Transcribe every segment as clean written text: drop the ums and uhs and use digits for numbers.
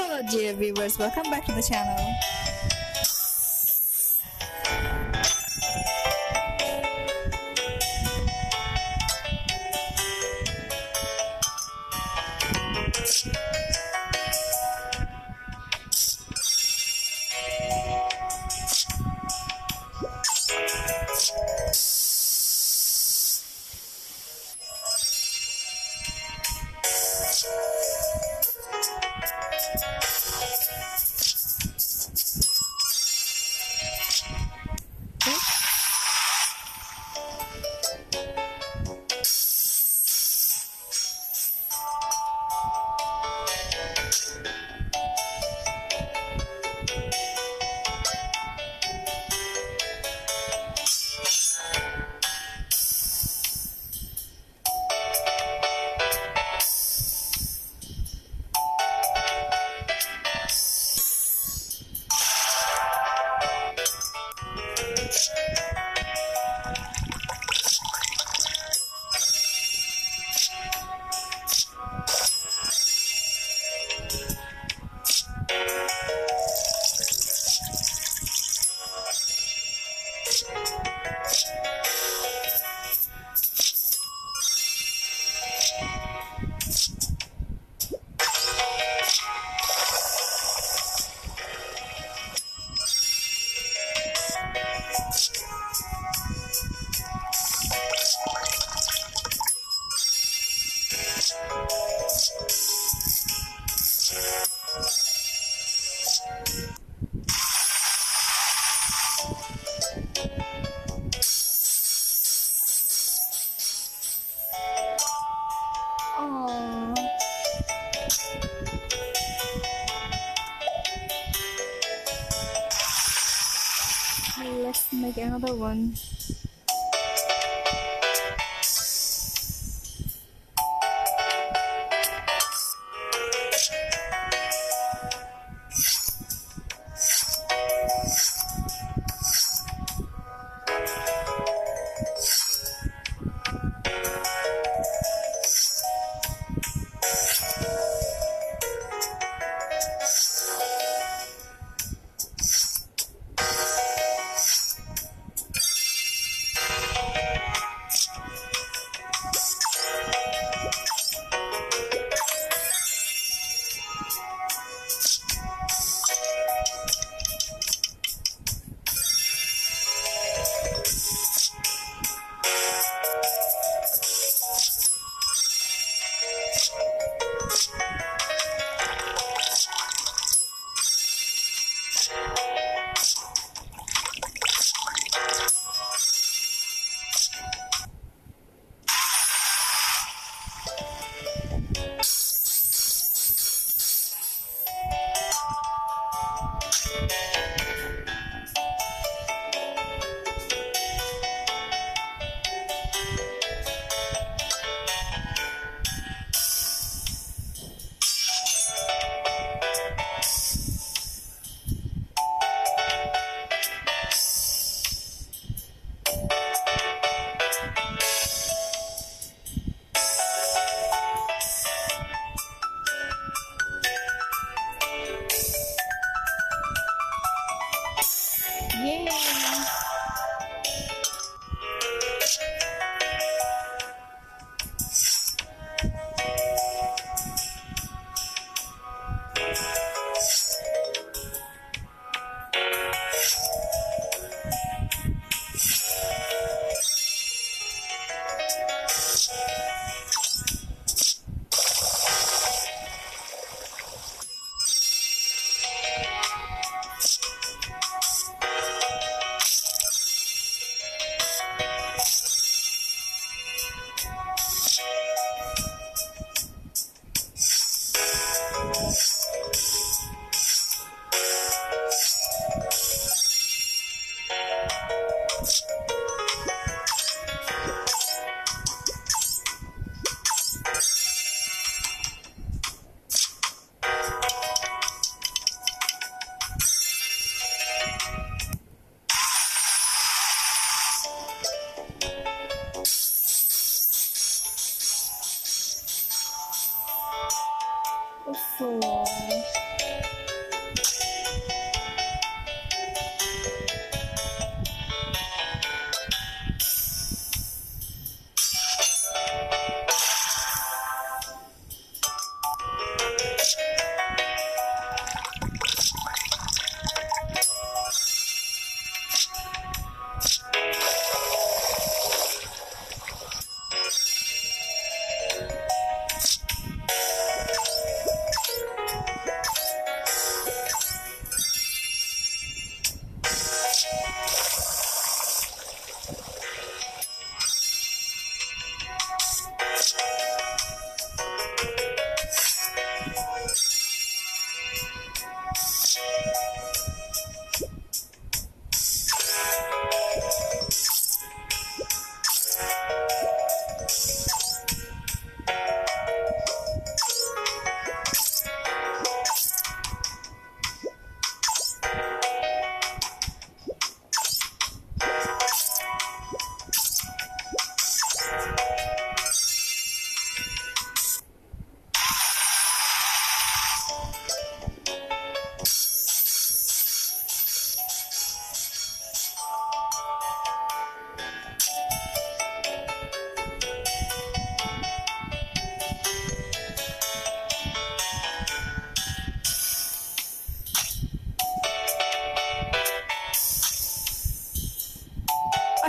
Hello dear viewers, welcome back to the channel. Let's make another one. So long.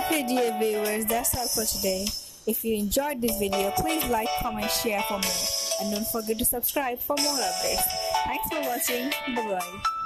Okay dear viewers, that's all for today. If you enjoyed this video, please like, comment, share for more, and don't forget to subscribe for more updates. Thanks for watching. Bye bye.